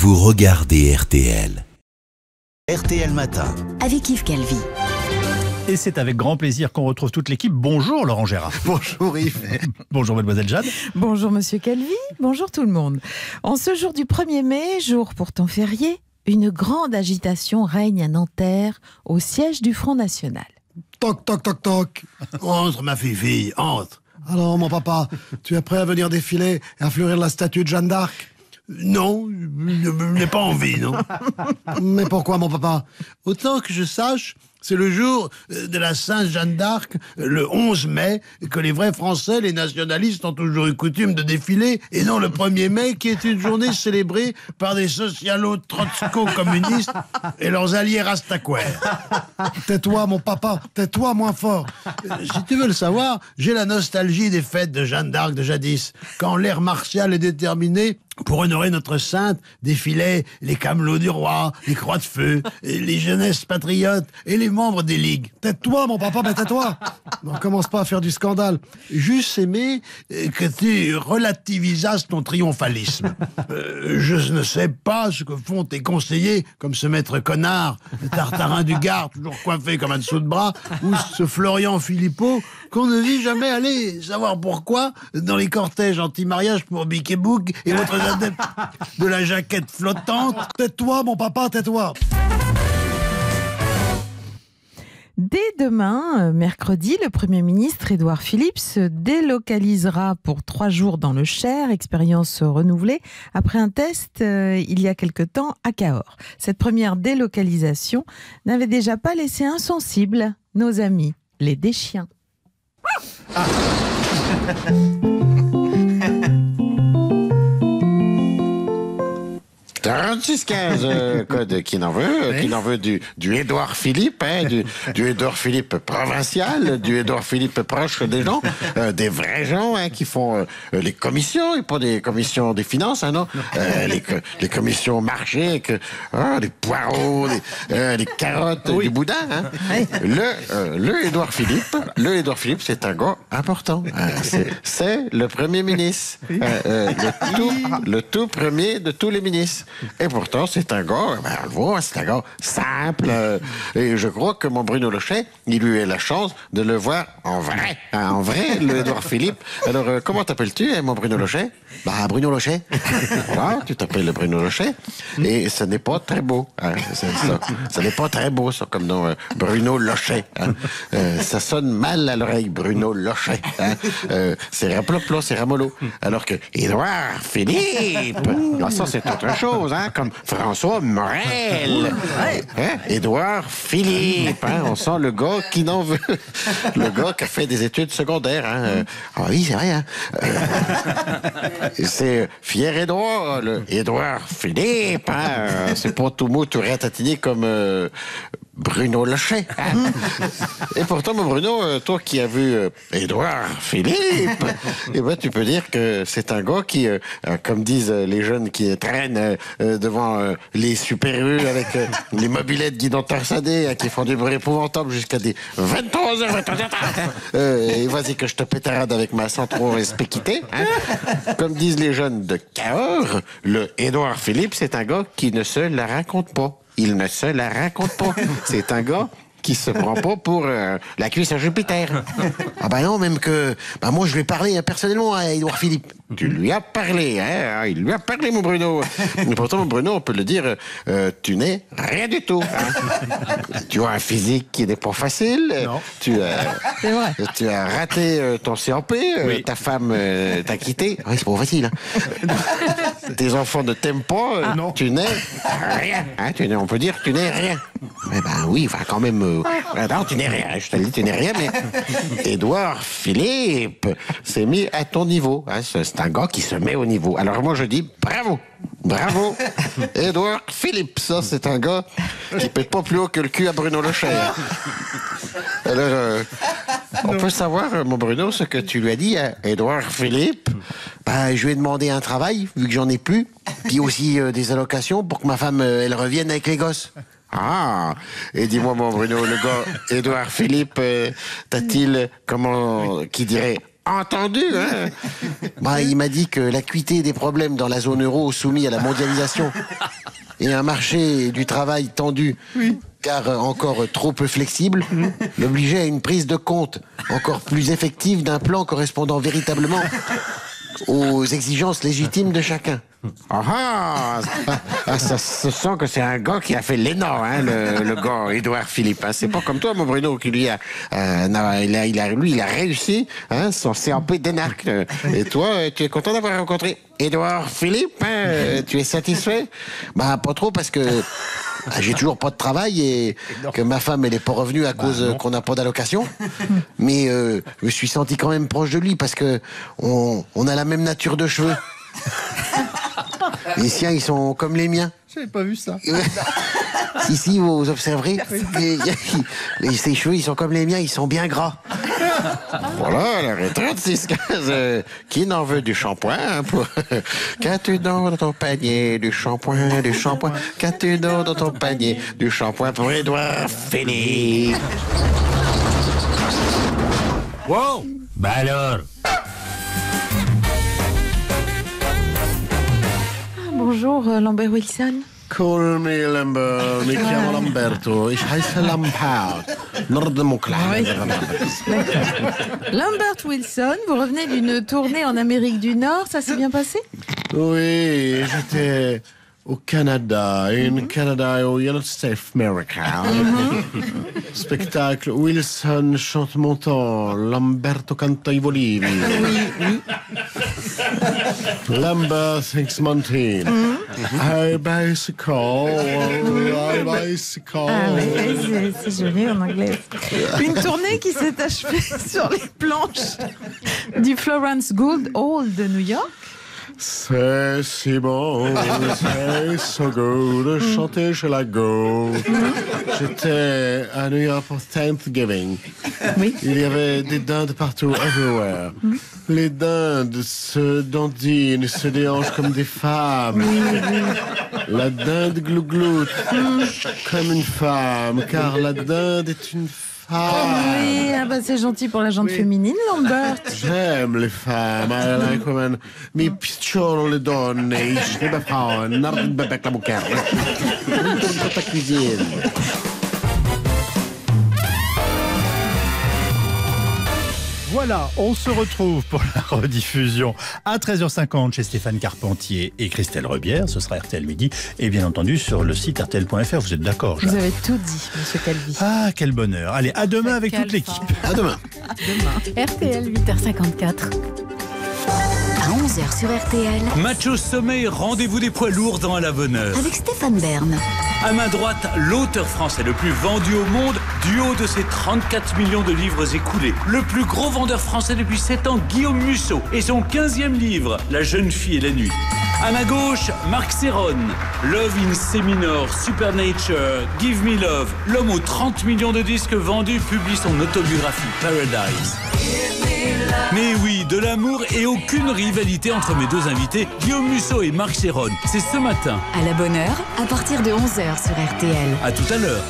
vous regardez RTL. RTL Matin. Avec Yves Calvi. Et c'est avec grand plaisir qu'on retrouve toute l'équipe. Bonjour Laurent Gerra. Bonjour Yves. Bonjour mademoiselle Jeanne. Bonjour monsieur Calvi. Bonjour tout le monde. En ce jour du 1er mai, jour pourtant férié, une grande agitation règne à Nanterre, au siège du Front National. Toc, toc, toc, toc. Entre ma fille, entre. Alors mon papa, tu es prêt à venir défiler et à fleurir la statue de Jeanne d'Arc ? Non, je n'ai pas envie, non. Mais pourquoi mon papa ? Autant que je sache... C'est le jour de la Sainte Jeanne d'Arc, le 11 mai, que les vrais Français, les nationalistes, ont toujours eu coutume de défiler, et non le 1er mai, qui est une journée célébrée par des socialo-trotsko-communistes et leurs alliés rastaquaires. Tais-toi, mon papa, tais-toi moins fort. Si tu veux le savoir, j'ai la nostalgie des fêtes de Jeanne d'Arc de jadis, quand l'ère martiale est déterminée. Pour honorer notre sainte, défilaient les camelots du roi, les croix de feu, les jeunesses patriotes et les membres des ligues. Tais-toi, mon papa, mais tais-toi. On commence pas à faire du scandale. J'eusse aimé que tu relativisases ton triomphalisme. Je ne sais pas ce que font tes conseillers, comme ce maître connard, le Tartarin du Gard, toujours coiffé comme un dessous de bras, ou ce Florian Philippot, qu'on ne vit jamais aller savoir pourquoi dans les cortèges anti-mariage pour Bic et Bouc et autres de la jaquette flottante. Tais-toi, mon papa, tais-toi. Dès demain, mercredi, le Premier ministre Édouard Philippe se délocalisera pour 3 jours dans le Cher, expérience renouvelée, après un test il y a quelque temps à Cahors. Cette première délocalisation n'avait déjà pas laissé insensibles nos amis, les déchiens. Ah. — 36-15, code qui n'en veut, oui. Qui n'en veut du Édouard Philippe, hein, du Édouard Philippe provincial, du Édouard Philippe proche des gens, des vrais gens, hein, qui font les commissions, et pas des commissions des finances, hein, non, les commissions marché, avec des poireaux, des carottes, oui. Du boudin. Hein. Le Édouard Philippe, c'est un gars important. C'est le Premier ministre, le tout premier de tous les ministres. Et pourtant, c'est un gars, on le voit, c'est un gars simple. Et je crois que mon Bruno Lochet, il lui a la chance de le voir en vrai. Hein, en vrai, le Édouard Philippe. Alors, comment t'appelles-tu, hein, mon Bruno Lochet ? Bah, Bruno Lochet. Voilà, tu t'appelles Bruno Lochet. Et ce n'est pas très beau. Hein, ça n'est pas très beau, ça, comme nom, Bruno Lochet. Hein. Ça sonne mal à l'oreille, Bruno Lochet. Hein. C'est raploplo, c'est ramolo. Alors que Édouard Philippe, là, ça, c'est autre chose. Hein, comme François Morel, hein, Édouard Philippe, hein, on sent le gars qui n'en veut, le gars qui a fait des études secondaires. Hein. Ah oui, c'est vrai. Hein. C'est fier Édouard, le Édouard Philippe. Hein, c'est pas tout mot tout ratatiné comme Bruno Lachet. Hein. Et pourtant, mon Bruno, toi qui as vu Édouard Philippe, eh ben, tu peux dire que c'est un gars qui, comme disent les jeunes qui traînent devant les super-rues avec les mobilettes guidon torsadées, qui font du bruit épouvantable jusqu'à des 23h. Et vas-y que je te pétarade avec ma sans trop respectité. Hein. Comme disent les jeunes de Cahors, le Édouard Philippe, c'est un gars qui ne se la raconte pas. Il ne se la raconte pas. C'est un gars qui se prend pas pour la cuisse à Jupiter. Ah ben non, même que... Ben moi, je lui ai parlé personnellement à Édouard Philippe. Tu lui as parlé, hein? Il lui a parlé, mon Bruno. Mais pourtant, mon Bruno, on peut le dire, tu n'es rien du tout. Hein? Tu as un physique qui n'est pas facile. Non. Tu as raté ton CAP. Oui. Ta femme t'a quitté. Oui, c'est pas facile. Hein? Tes enfants ne t'aiment pas. Non. Tu n'es rien. Hein? On peut dire tu n'es rien. Mais ben oui, enfin, quand même... non, tu n'es rien. Je te le dis, tu n'es rien, mais... Édouard Philippe s'est mis à ton niveau. Hein? C'est un gars qui se met au niveau. Alors moi, je dis bravo. Bravo, Édouard Philippe. Ça, c'est un gars qui pète pas plus haut que le cul à Bruno Lechaire. Alors, on peut savoir, mon Bruno, ce que tu lui as dit à Édouard Philippe. Ben, je lui ai demandé un travail, vu que j'en ai plus, puis aussi des allocations pour que ma femme, elle revienne avec les gosses. Ah, et dis-moi, mon Bruno, le gars Édouard Philippe, t'as-t-il, comment, qui dirait... Entendu, hein. Bah, il m'a dit que l'acuité des problèmes dans la zone euro soumis à la mondialisation et un marché du travail tendu, oui, car encore trop peu flexible, l'obligeait à une prise de compte encore plus effective d'un plan correspondant véritablement aux exigences légitimes de chacun. Ah ah, ça se sent que c'est un gars qui a fait l'énorme, hein, le gars Édouard Philippe. Hein. C'est pas comme toi, mon Bruno, qui lui a, lui, il a réussi, hein, son CAP d'énarque. Et toi, tu es content d'avoir rencontré Édouard Philippe, hein, tu es satisfait? Bah, pas trop, parce que j'ai toujours pas de travail et que ma femme, elle est pas revenue à cause qu'on n'a pas d'allocation. Mais je me suis senti quand même proche de lui parce que on a la même nature de cheveux. Les siens, ils sont comme les miens. J'avais pas vu ça. Si, si, vous observerez. Ses cheveux, ils sont comme les miens, ils sont bien gras. Voilà, la retraite, c'est ce que... Qui n'en veut du shampoing pour... Qu'as-tu dans ton panier? Du shampoing, du shampoing. Qu'as-tu dans ton panier? Du shampoing pour Édouard Philippe. Wow! Bah alors... Bonjour, Lambert Wilson. Call me Lambert, mi chiamo Lamberto. Ich heiße Lambert. Lambert Wilson, vous revenez d'une tournée en Amérique du Nord, ça s'est bien passé? Oui, j'étais au Canada, in Canada et aux United States of America. Spectacle, Wilson chante mon temps, Lamberto canta i volivi. Oui. Lambert thinks Montaigne. I bicycle, I bicycle. Ah oui, c'est joli en anglais. Une tournée qui s'est achevée sur les planches du Florence Gould Hall de New York. C'est si bon, c'est so good, chanter chez la go. J'étais à New York pour Thanksgiving. Oui. Il y avait des dindes partout, everywhere. Les dindes se dandinent, se déhanchent comme des femmes. La dinde glougloute comme une femme, car la dinde est une femme. Ah oui, ah bah c'est gentil pour la gente féminine, Lambert. J'aime les femmes. I like women. Mi picciolo le donne. Je ne me prends un arbre avec la bouquin. Dans ta cuisine. Voilà, on se retrouve pour la rediffusion à 13h50 chez Stéphane Carpentier et Christelle Rebière. Ce sera RTL Midi et bien entendu sur le site rtl.fr. Vous êtes d'accord, Jeanne? Vous avez tout dit, monsieur Calvi. Ah, quel bonheur. Allez, à demain avec toute l'équipe. À demain. RTL 8h54. À 11h sur RTL. Match au sommet, rendez-vous des poids lourds dans La Veneur. Avec Stéphane Bern. À ma droite, l'auteur français le plus vendu au monde, du haut de ses 34 millions de livres écoulés. Le plus gros vendeur français depuis 7 ans, Guillaume Musso, et son 15e livre, La jeune fille et la nuit. À ma gauche, Marc Céron, Love in C minor, Supernature, Give Me Love. L'homme aux 30 millions de disques vendus publie son autobiographie, Paradise. Mais oui, de l'amour et aucune rivalité entre mes deux invités, Guillaume Musso et Marc Céron. C'est ce matin. À la bonne heure, à partir de 11h sur RTL. À tout à l'heure.